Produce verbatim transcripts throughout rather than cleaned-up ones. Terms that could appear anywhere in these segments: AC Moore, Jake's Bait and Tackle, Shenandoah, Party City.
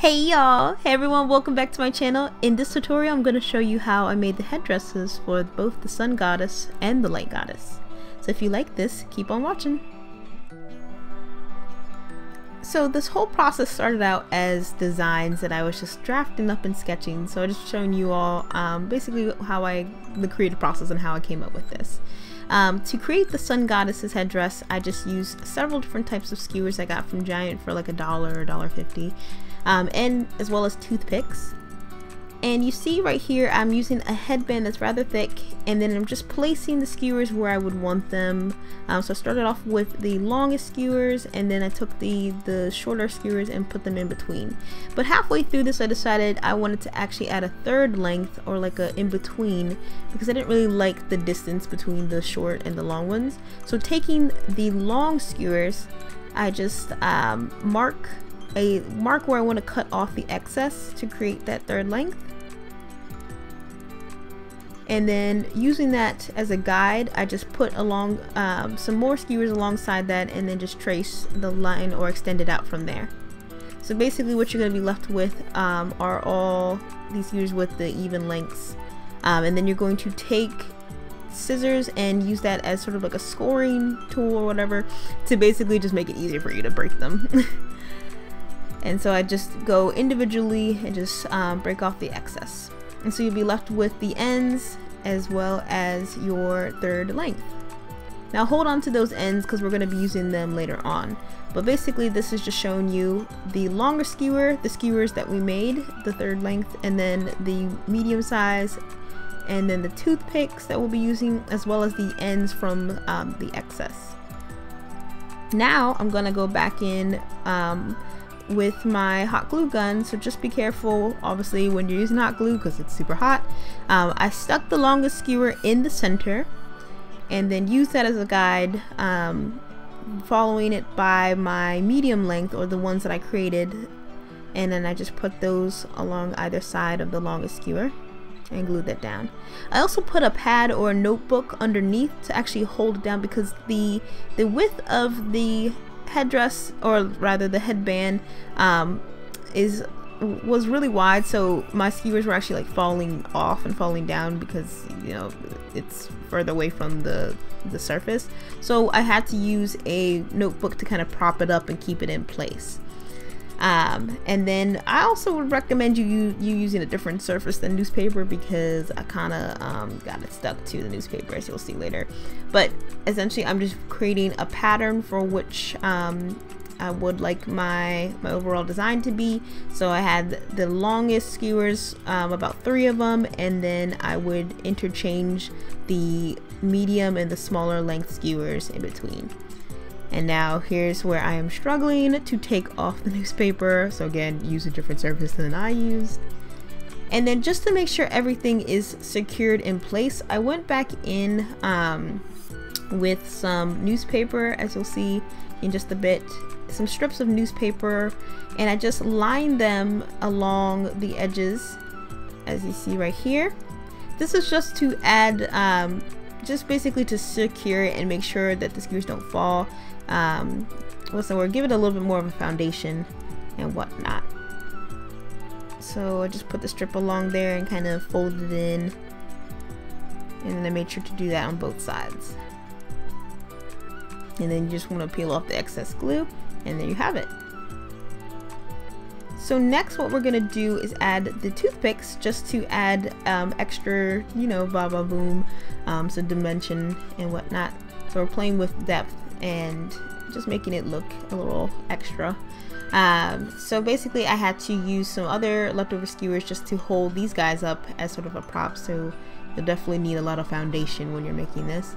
Hey y'all! Hey everyone, welcome back to my channel. In this tutorial I'm going to show you how I made the headdresses for both the sun goddess and the light goddess. So if you like this, keep on watching. So this whole process started out as designs that I was just drafting up and sketching, so I'm just showing you all um, basically how I, the creative process and how I came up with this. Um, to create the sun goddess's headdress, I just used several different types of skewers I got from Giant for like a dollar or a dollar fifty. Um, and as well as toothpicks. And you see right here I'm using a headband that's rather thick, and then I'm just placing the skewers where I would want them. Um, so I started off with the longest skewers, and then I took the the shorter skewers and put them in between. But halfway through this I decided I wanted to actually add a third length, or like a in between, because I didn't really like the distance between the short and the long ones. So taking the long skewers, I just um, mark a mark where I want to cut off the excess to create that third length, and then using that as a guide I just put along um, some more skewers alongside that, and then just trace the line or extend it out from there. So basically what you're going to be left with um, are all these skewers with the even lengths, um, and then you're going to take scissors and use that as sort of like a scoring tool or whatever to basically just make it easier for you to break them. And so I just go individually and just um, break off the excess. And so you'll be left with the ends as well as your third length. Now hold on to those ends because we're going to be using them later on. But basically this is just showing you the longer skewer, the skewers that we made, the third length, and then the medium size, and then the toothpicks that we'll be using, as well as the ends from um, the excess. Now I'm going to go back in um, with my hot glue gun, so just be careful obviously when you're using hot glue because it's super hot. um, I stuck the longest skewer in the center and then used that as a guide, um, following it by my medium length, or the ones that I created, and then I just put those along either side of the longest skewer and glued that down. I also put a pad or a notebook underneath to actually hold it down, because the the width of the headdress, or rather the headband, um, is was really wide, so my skewers were actually like falling off and falling down because, you know, it's further away from the the surface. So I had to use a notebook to kind of prop it up and keep it in place. Um, and then I also would recommend you, you you using a different surface than newspaper, because I kind of um, got it stuck to the newspaper, as you'll see later. But essentially I'm just creating a pattern for which um, I would like my my overall design to be. So I had the longest skewers, um, about three of them, and then I would interchange the medium and the smaller length skewers in between. And now here's where I am struggling to take off the newspaper. So again, use a different surface than I used. And then just to make sure everything is secured in place, I went back in um, with some newspaper, as you'll see in just a bit, some strips of newspaper, and I just lined them along the edges, as you see right here. This is just to add, um, just basically to secure it and make sure that the skewers don't fall. Um, what's the word? Give it a little bit more of a foundation and whatnot. So I just put the strip along there and kind of folded it in, and then I made sure to do that on both sides. And then you just want to peel off the excess glue, and there you have it. So next what we're gonna do is add the toothpicks, just to add um, extra, you know, ba ba boom, um, some dimension and whatnot. So we're playing with depth and just making it look a little extra. Um, so basically I had to use some other leftover skewers just to hold these guys up as sort of a prop, so you'll definitely need a lot of foundation when you're making this.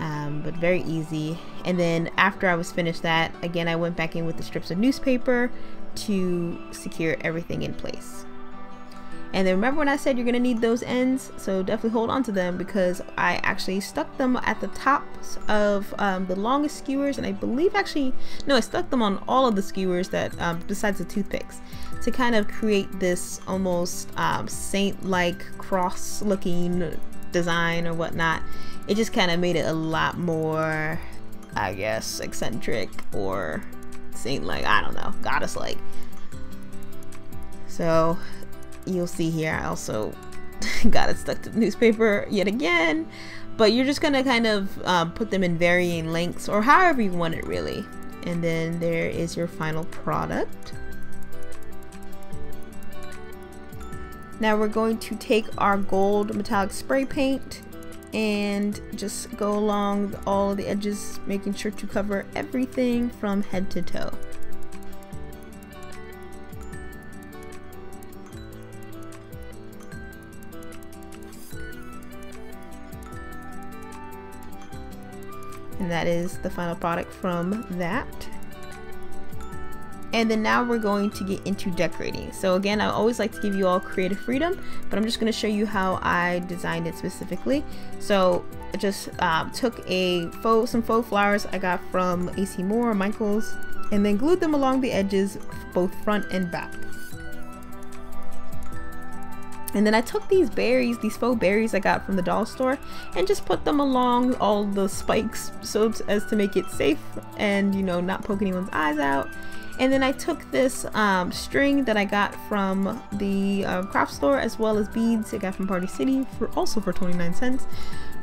Um, but very easy. And then after I was finished that, again I went back in with the strips of newspaper to secure everything in place. And then remember when I said you're gonna need those ends, so definitely hold on to them, because I actually stuck them at the tops of um, the longest skewers, and I believe actually no I stuck them on all of the skewers that um, besides the toothpicks, to kind of create this almost um, saint-like cross looking design or whatnot. It just kind of made it a lot more, I guess, eccentric or saint-like, I don't know, goddess-like. So you'll see here I also got it stuck to the newspaper yet again, but you're just gonna kind of um, put them in varying lengths or however you want it really. And then there is your final product. Now we're going to take our gold metallic spray paint and just go along all the edges, making sure to cover everything from head to toe. And that is the final product from that. And then now we're going to get into decorating. So again, I always like to give you all creative freedom, but I'm just going to show you how I designed it specifically. So I just uh, took a faux, some faux flowers I got from A C Moore, Michaels, and then glued them along the edges, both front and back. And then I took these berries, these faux berries I got from the doll store, and just put them along all the spikes so as to make it safe and, you know, not poke anyone's eyes out. And then I took this um, string that I got from the uh, craft store, as well as beads I got from Party City, for also for twenty-nine cents.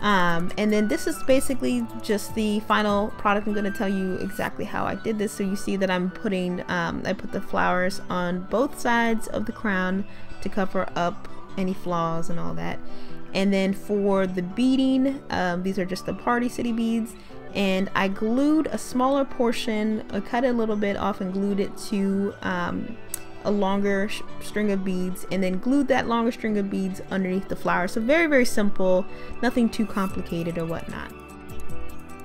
Um, and then this is basically just the final product. I'm going to tell you exactly how I did this. So you see that I'm putting, um, I put the flowers on both sides of the crown to cover up any flaws and all that. And then for the beading, um, these are just the Party City beads, and I glued a smaller portion, I cut a little bit off and glued it to um, a longer sh string of beads, and then glued that longer string of beads underneath the flower. So very, very simple, nothing too complicated or whatnot.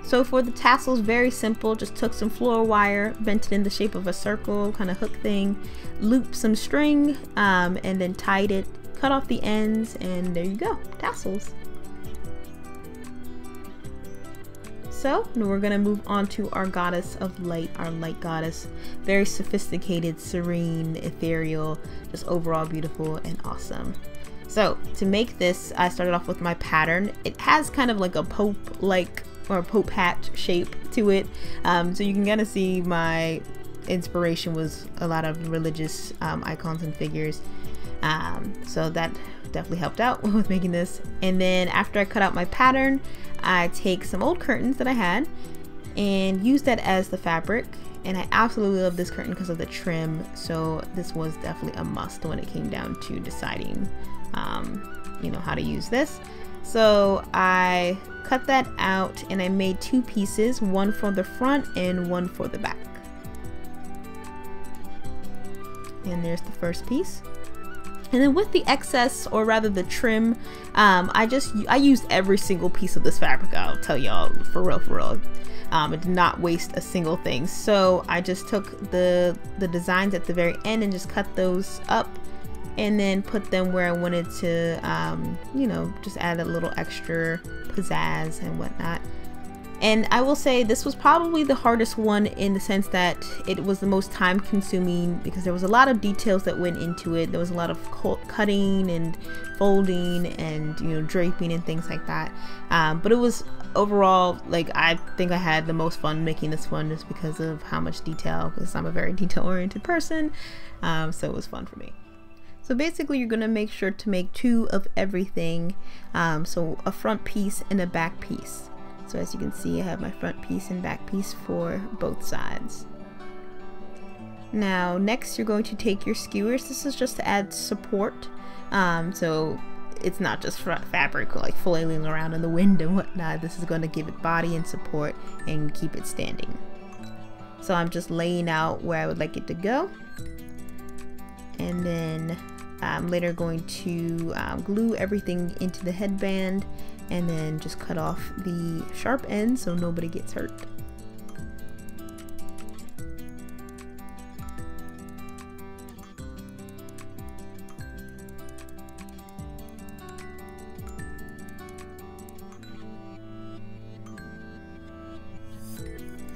So for the tassels, very simple, just took some floor wire, bent it in the shape of a circle, kind of hook thing, looped some string, um, and then tied it, cut off the ends, and there you go, tassels. So now we're gonna move on to our goddess of light, our light goddess. Very sophisticated, serene, ethereal, just overall beautiful and awesome. So to make this, I started off with my pattern. It has kind of like a Pope-like or Pope hat shape to it. Um, so you can kind of see my inspiration was a lot of religious um, icons and figures. Um, so that definitely helped out with making this. And then after I cut out my pattern, I take some old curtains that I had and use that as the fabric. And I absolutely love this curtain because of the trim, so this was definitely a must when it came down to deciding um, you know, how to use this. So I cut that out and I made two pieces, one for the front and one for the back. And there's the first piece. And then with the excess, or rather the trim, um, I just I used every single piece of this fabric. I'll tell y'all, for real, for real. Um, I did not waste a single thing. So I just took the the designs at the very end and just cut those up, and then put them where I wanted to. Um, you know, just add a little extra pizzazz and whatnot. And I will say this was probably the hardest one in the sense that it was the most time consuming because there was a lot of details that went into it. There was a lot of cutting and folding and, you know, draping and things like that. Um, but it was overall, like, I think I had the most fun making this one just because of how much detail, because I'm a very detail oriented person. Um, so it was fun for me. So basically you're gonna make sure to make two of everything. Um, so a front piece and a back piece. So as you can see, I have my front piece and back piece for both sides. Now next you're going to take your skewers. This is just to add support, um, so it's not just front fabric like flailing around in the wind and whatnot. This is going to give it body and support and keep it standing. So I'm just laying out where I would like it to go, and then I'm later going to um, glue everything into the headband and then just cut off the sharp end so nobody gets hurt.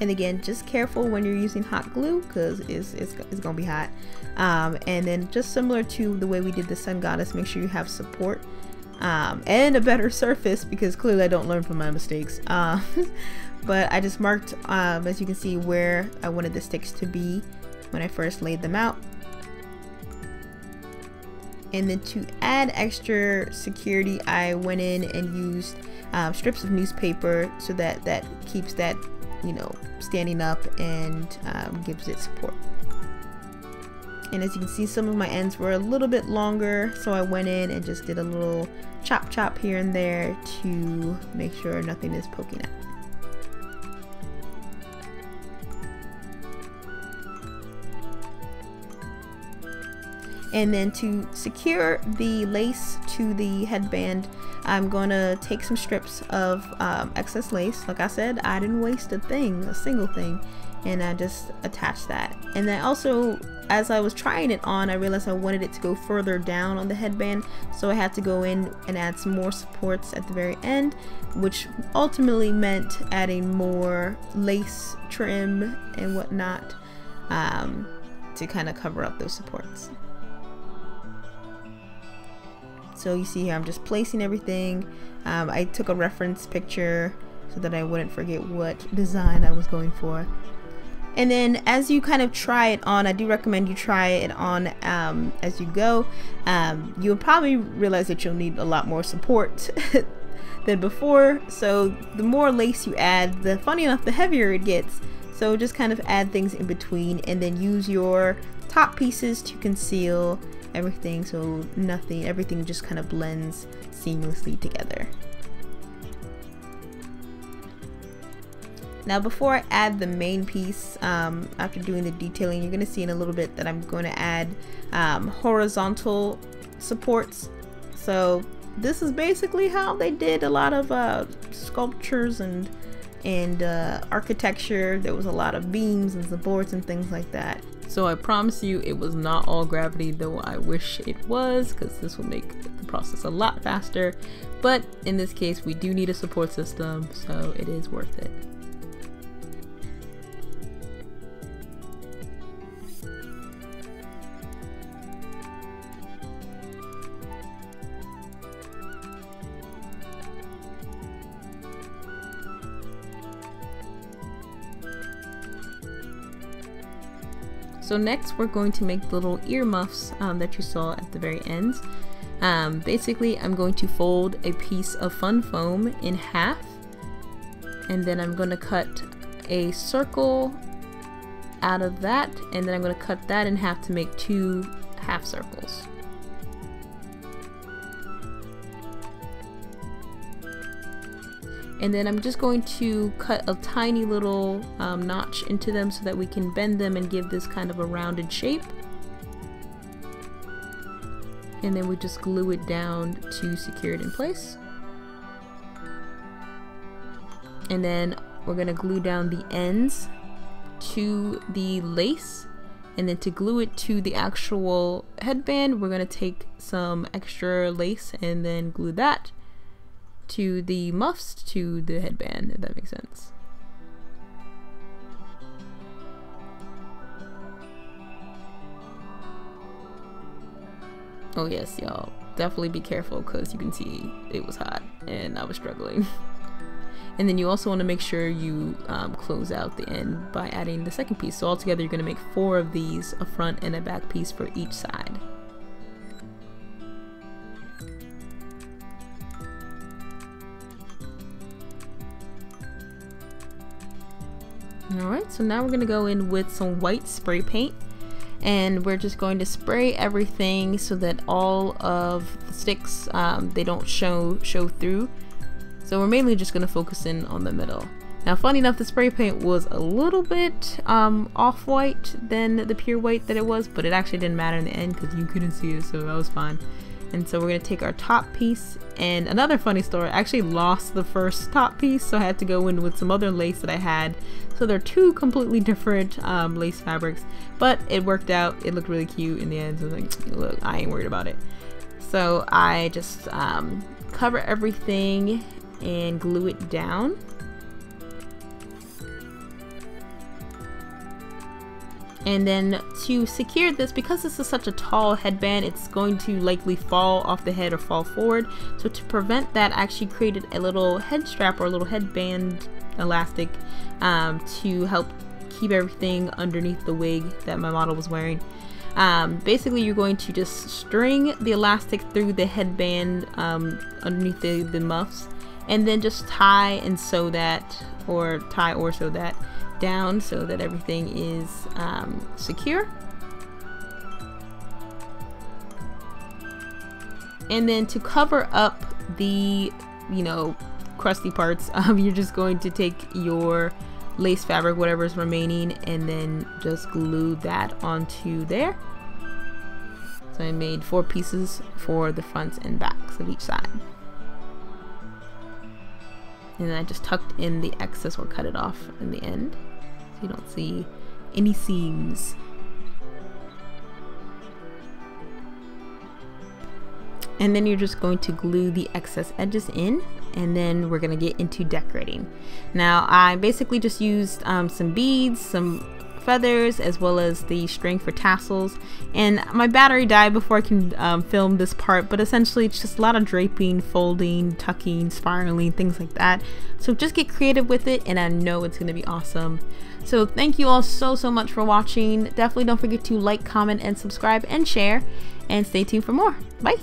And again, just careful when you're using hot glue because it's, it's, it's gonna be hot. Um, and then just similar to the way we did the sun goddess, make sure you have support. Um, and a better surface, because clearly I don't learn from my mistakes. Um, but I just marked, um, as you can see, where I wanted the sticks to be when I first laid them out. And then to add extra security, I went in and used um, strips of newspaper, so that that keeps that, you know, standing up and um, gives it support. And as you can see, some of my ends were a little bit longer, so I went in and just did a little chop chop here and there to make sure nothing is poking out. And then to secure the lace to the headband, I'm gonna take some strips of um, excess lace. Like I said, I didn't waste a thing, a single thing, and I just attached that. And then also, as I was trying it on, I realized I wanted it to go further down on the headband, so I had to go in and add some more supports at the very end, which ultimately meant adding more lace trim and whatnot um, to kind of cover up those supports. So you see here, I'm just placing everything. Um, I took a reference picture so that I wouldn't forget what design I was going for. And then as you kind of try it on, I do recommend you try it on um, as you go. Um, you'll probably realize that you'll need a lot more support than before. So the more lace you add, the funny enough, the heavier it gets. So just kind of add things in between, and then use your top pieces to conceal everything, so nothing, everything just kind of blends seamlessly together. Now before I add the main piece, um, after doing the detailing, you're going to see in a little bit that I'm going to add um, horizontal supports. So this is basically how they did a lot of uh, sculptures and and uh, architecture. There was a lot of beams and supports and things like that. So I promise you, it was not all gravity, though I wish it was, because this will make the process a lot faster. But in this case, we do need a support system, so it is worth it. So next we're going to make the little earmuffs um, that you saw at the very end. Um, basically, I'm going to fold a piece of fun foam in half, and then I'm going to cut a circle out of that, and then I'm going to cut that in half to make two half circles. And then I'm just going to cut a tiny little um, notch into them so that we can bend them and give this kind of a rounded shape. And then we just glue it down to secure it in place. And then we're gonna glue down the ends to the lace. And then to glue it to the actual headband, we're gonna take some extra lace and then glue that to the muffs to the headband, if that makes sense. Oh yes, y'all, definitely be careful, because you can see it was hot and I was struggling. And then you also want to make sure you um, close out the end by adding the second piece. So altogether you're going to make four of these, a front and a back piece for each side. Alright, so now we're going to go in with some white spray paint, and we're just going to spray everything so that all of the sticks, um, they don't show show through. So we're mainly just going to focus in on the middle. Now funny enough, the spray paint was a little bit um, off-white than the pure white that it was, but it actually didn't matter in the end because you couldn't see it, so that was fine. And so we're going to take our top piece, and another funny story, I actually lost the first top piece, so I had to go in with some other lace that I had. So they're two completely different um, lace fabrics, but it worked out. It looked really cute in the end, so I was like, look, I ain't worried about it. So I just um, cover everything and glue it down. And then to secure this, because this is such a tall headband, it's going to likely fall off the head or fall forward. So to prevent that, I actually created a little head strap or a little headband elastic um, to help keep everything underneath the wig that my model was wearing. Um, basically, you're going to just string the elastic through the headband um, underneath the, the muffs, and then just tie and sew that, or tie or sew that down so that everything is um, secure. And then to cover up the, you know, crusty parts, um, you're just going to take your lace fabric, whatever is remaining, and then just glue that onto there. So I made four pieces for the fronts and backs of each side. And then I just tucked in the excess or cut it off in the end, so you don't see any seams. And then you're just going to glue the excess edges in, and then we're gonna get into decorating. Now I basically just used um, some beads, some feathers, as well as the string for tassels, and my battery died before I can um, film this part, but essentially it's just a lot of draping, folding, tucking, spiraling, things like that. So just get creative with it, and I know it's gonna be awesome. So thank you all so so much for watching. Definitely don't forget to like, comment, and subscribe and share, and stay tuned for more. Bye.